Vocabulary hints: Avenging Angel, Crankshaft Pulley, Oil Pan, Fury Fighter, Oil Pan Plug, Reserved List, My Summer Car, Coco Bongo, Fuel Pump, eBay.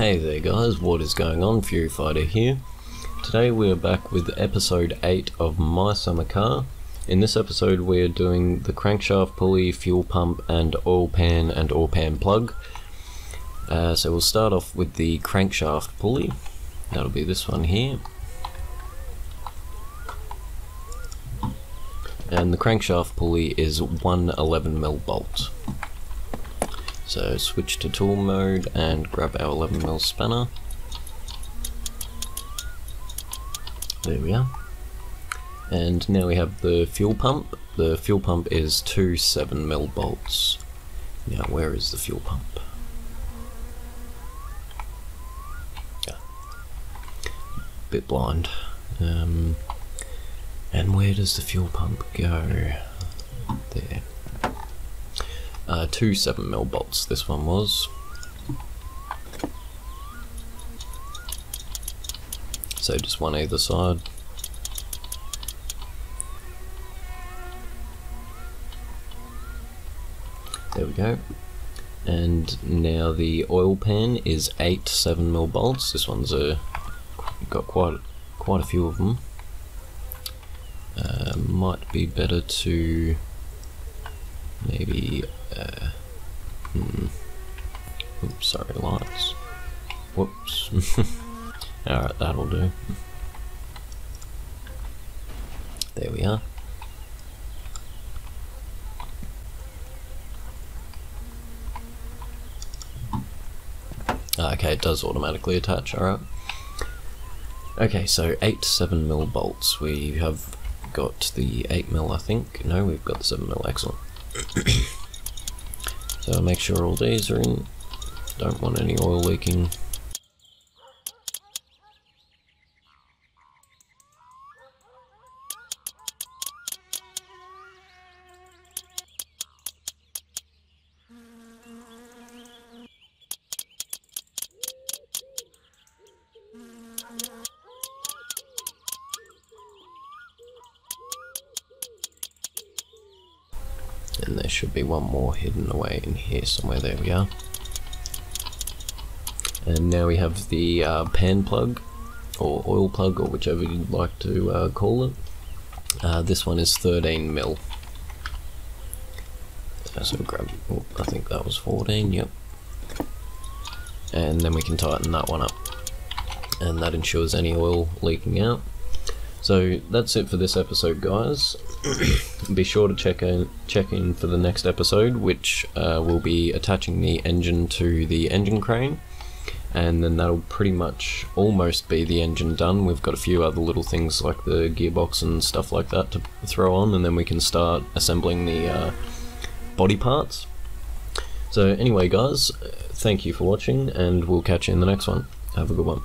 Hey there guys, what is going on? Fury Fighter here. Today we are back with episode 8 of My Summer Car. In this episode we are doing the crankshaft pulley, fuel pump and oil pan plug. So we'll start off with the crankshaft pulley. That'll be this one here. And the crankshaft pulley is 1 11mm bolt. So switch to tool mode and grab our 11mm spanner. There we are. And now we have the fuel pump. The fuel pump is 2 7mm bolts. Now where is the fuel pump? Bit blind. And where does the fuel pump go? There. 2 7mm bolts this one was. So just one either side. There we go. And now the oil pan is 8 7mm bolts. This one's got quite a few of them. Might be better to maybe oops, sorry, lights. Whoops. Alright, that'll do. There we are. Okay, it does automatically attach, alright. Okay, so 8 7mm bolts. We have got the 8mm, I think. No, we've got the 7mm, excellent. So I'll make sure all these are in. Don't want any oil leaking. And there should be one more hidden away in here somewhere. There we are. And now we have the pan plug, or oil plug, or whichever you'd like to call it. This one is 13mm. So grab, oh, I think that was 14, yep. And then we can tighten that one up. And that ensures any oil leaking out. So that's it for this episode, guys. Be sure to check in for the next episode, which will be attaching the engine to the engine crane, and then that'll pretty much almost be the engine done. We've got a few other little things like the gearbox and stuff like that to throw on, and then we can start assembling the body parts. So anyway guys, thank you for watching, and we'll catch you in the next one. Have a good one.